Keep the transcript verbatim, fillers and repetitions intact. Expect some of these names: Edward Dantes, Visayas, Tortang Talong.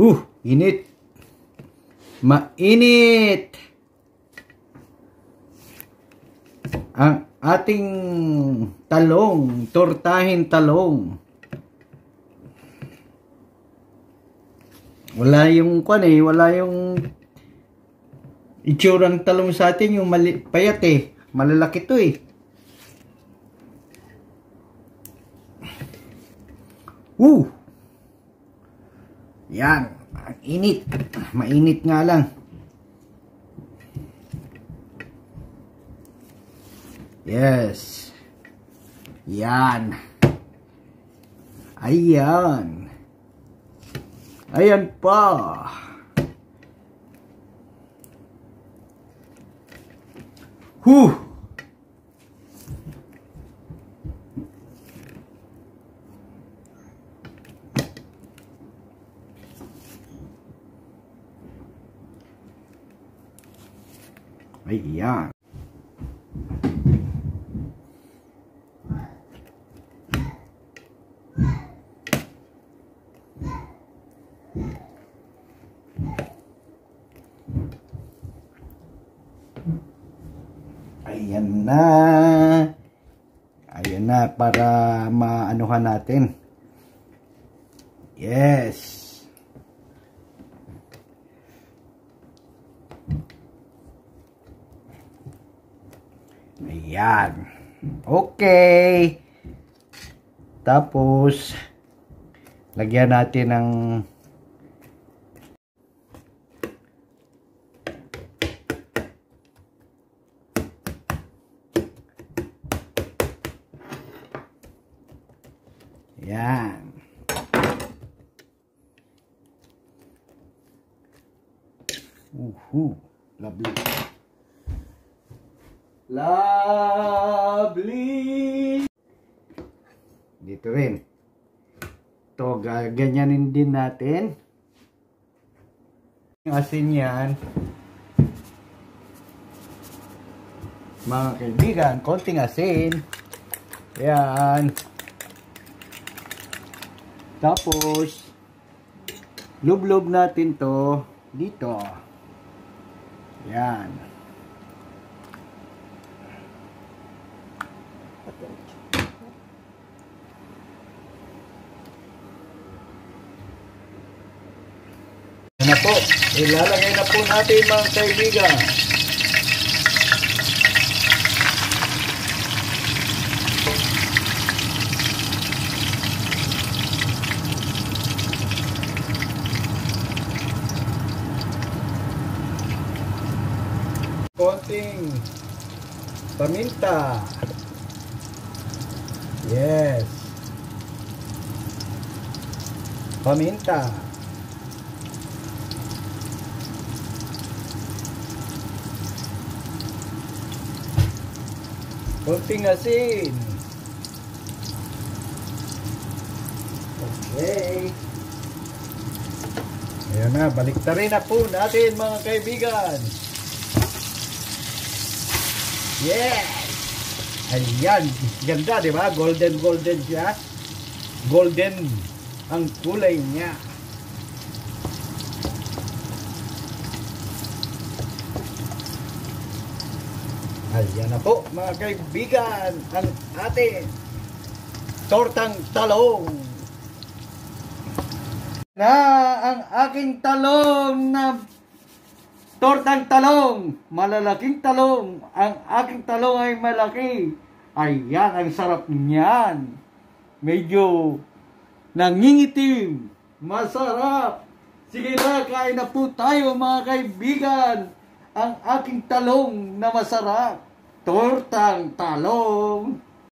Huh, init. Mainit ang ating talong, tortahing talong. Wala yung kwan eh, wala yung itsurang talong sa atin, yung mali, payat eh. Malalaki to eh. Woo! Yan. Init. Mainit nga lang. Yes. Yan. Ayan. Ayan pa. Huh. Ayan. Ayan na. Ayan na para maanuhan natin. Yes. Ayan. Okay. Tapos, lagyan natin ng ayan. Uhu. Lovely. Lovely. Dito rin. Ito, gaganyanin din natin. Yung asin yan. Mga kaibigan, konting asin. Ayan. Tapos, lublob natin to dito. Ayan. Na po, ilalagay na po natin mga kaibigan. Konting paminta. Yes. Paminta. Konting asin. Okay. Ayan na, baliktarin na po natin mga kaibigan. Yes! Ayan, ganda diba? Golden, golden siya. Golden ang kulay niya. Ayan na po mga kaibigan ang ating tortang talong. Na ang aking talong na tortang talong. Malalaking talong. Ang aking talong ay malaki. Ayan, ang sarap niyan. Medyo nangingitim. Masarap. Sige na, kain na po tayo mga kaibigan. Ang aking talong na masarap, tortang talong.